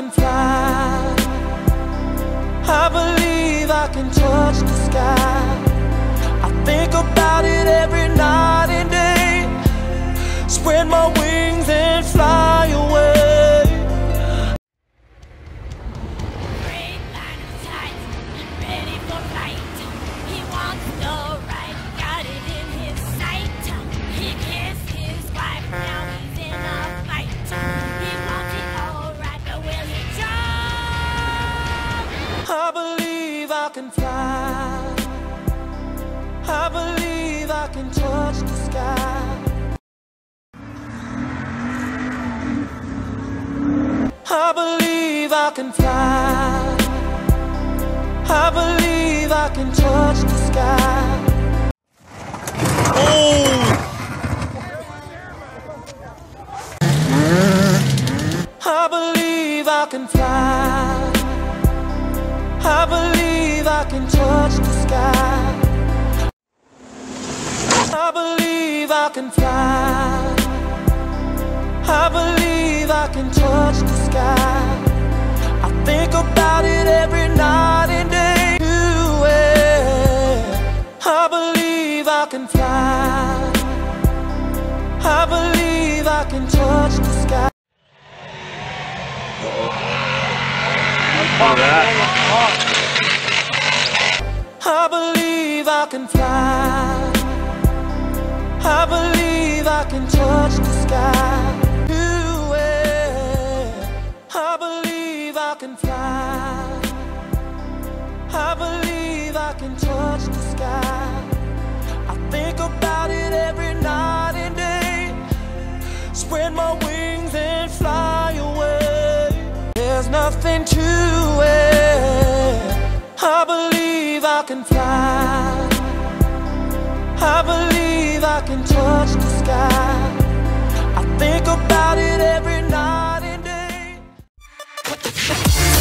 can fly. I believe I can touch the sky. I think about it every night and day. Spread my wings and fly away. Great line of sight, ready for flight. He wants no right, got it in his sight. He kissed his wife, now he's in a fight. I believe I can fly. I believe I can touch the sky. I believe I can fly. I believe I can touch the sky. I believe I can fly. I believe I can touch the sky. I believe I can fly. I believe I can touch the sky. I think about it every night and day. I believe I can fly. I believe I can touch the sky. I believe I can fly. I believe I can touch the sky. I believe I can fly. I believe I can touch the sky. I think about it every night and day. Spread my wings and fly away. There's nothing to it. I believe I can fly. I believe I can touch the sky. I think about it every night and day.